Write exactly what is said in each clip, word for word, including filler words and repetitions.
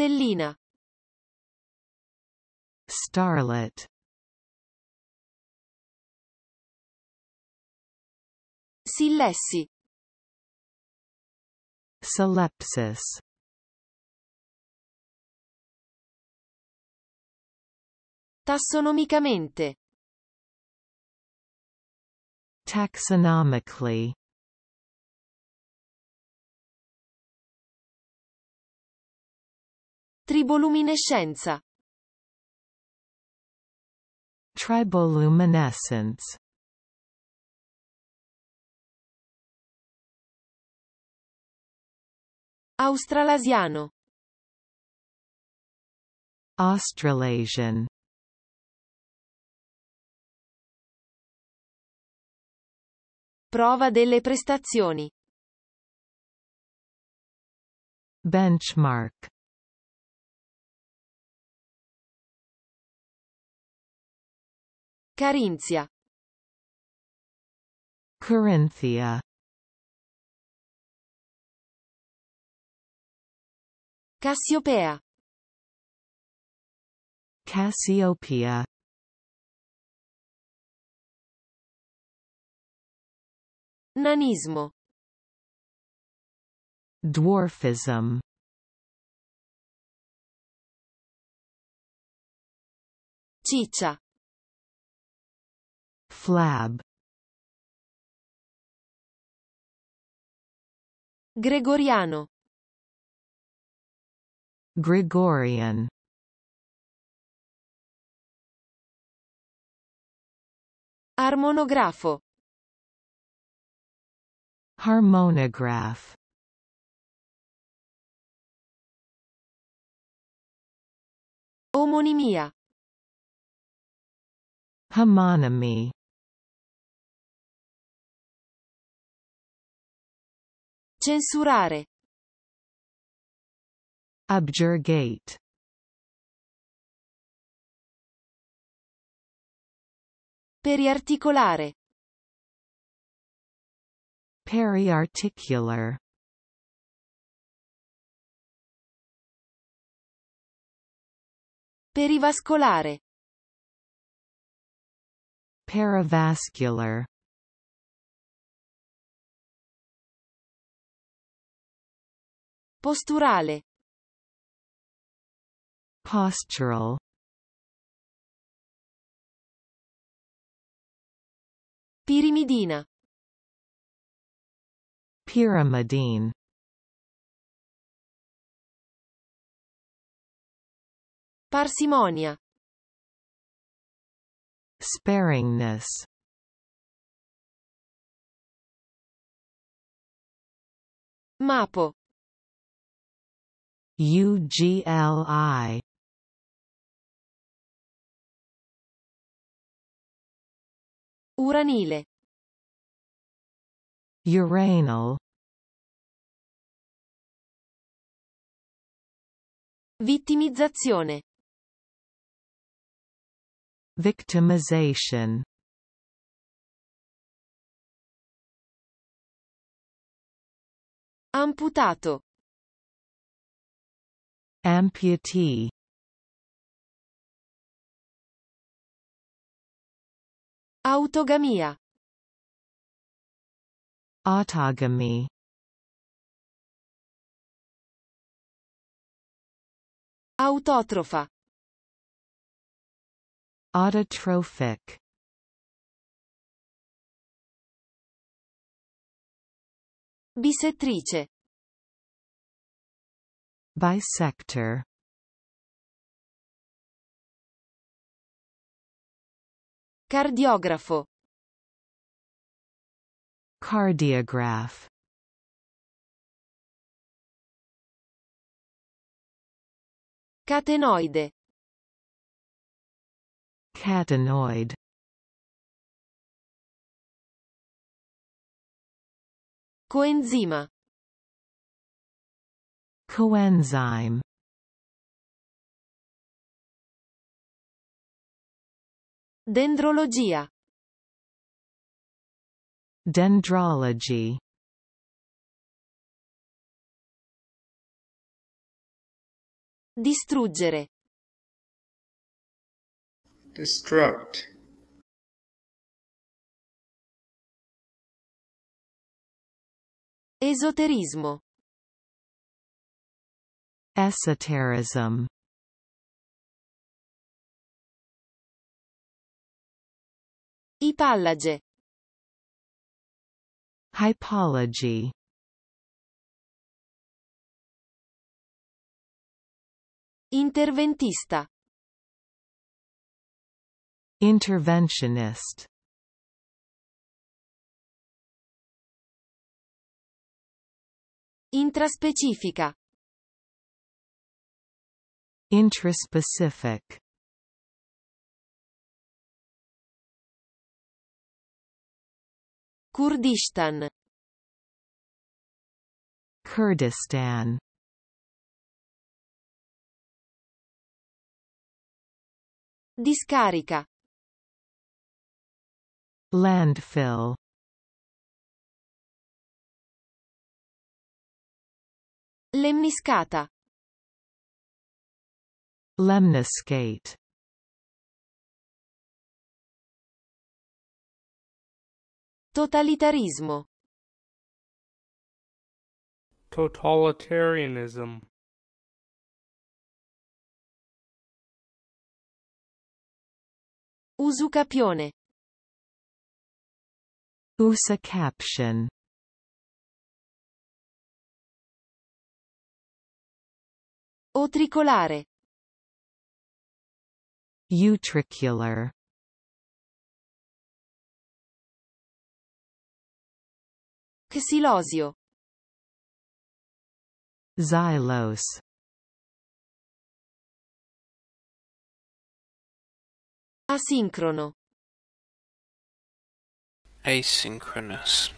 Stellina. Starlet. Sillessi. Selepsis. Tassonomicamente. Taxonomically. Triboluminescenza. Triboluminescence. Australasiano. Australasian. Prova delle prestazioni. Benchmark. Carinzia. Carinthia. Cassiopea. Cassiopeia. Nanismo. Dwarfism. Ciccia. Flab. Gregoriano. Gregorian. Armonografo. Harmonograph. Omonimia. Homonymy. Censurare. Objurgate. Periarticolare. Periarticular. Perivascolare. Paravascular. Posturale. Postural. Pirimidina. Pyrimidine. Parsimonia. Sparingness. Mapo. Ugli. Uranile. Uranal. Vittimizzazione. Victimization. Amputato. Amputee. Autogamia. Autogamy. Autotrofa. Autotrophic. Bisettrice. Bisector. Cardiografo. Cardiograph. Catenoide. Catenoid. Coenzima. Coenzyme. Dendrologia. Dendrology. Distruggere. Destruct. Esoterismo. Esotericism. Ipallage. Hypology. Interventista. Interventionist. Intraspecifica. Intraspecific. Kurdistan. Kurdistan. Discarica. Landfill. Lemniscata. Lemniscate. Totalitarismo. Totalitarianism. Usucapione. Usucaption. Utricolare. Utricular. Xilosio. Xylos. Asincrono. Asynchronous.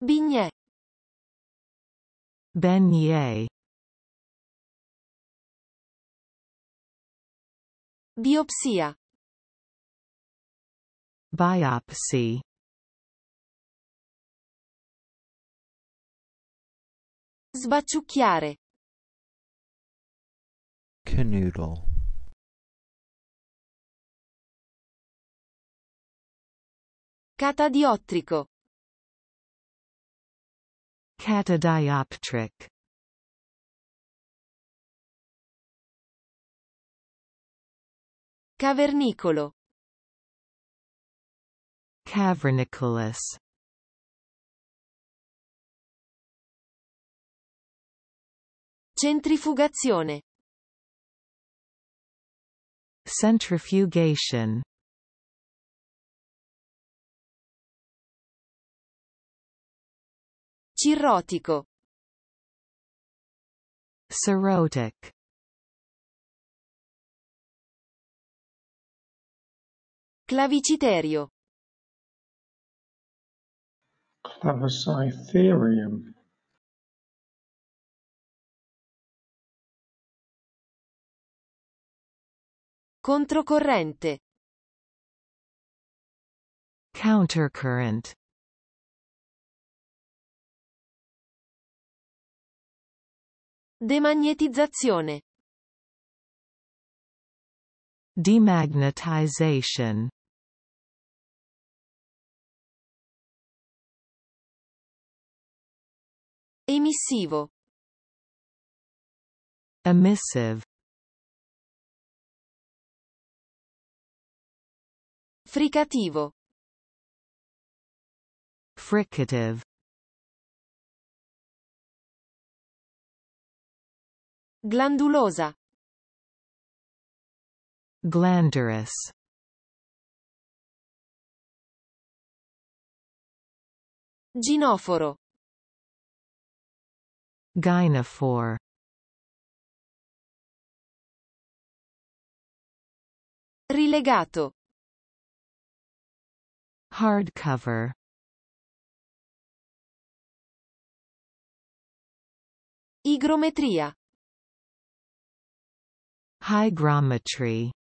Beignet. Beignet. Biopsia. Biopsy. Sbacciucchiare. Canoodle. Catadioptrico. Catadioptric. Cavernicolo. Caverniculus. Centrifugazione. Centrifugation. Cirrotico. Cirrhotic. Claviciterio. Clavicitherium. Controcorrente. Countercurrent. Demagnetizzazione. Demagnetization. Emissivo. Emissive. Fricativo. Fricative. Glandulosa. Glandulous. Ginoforo. Gynophore. Rilegato. Hardcover. Igrometria. Hygrometry.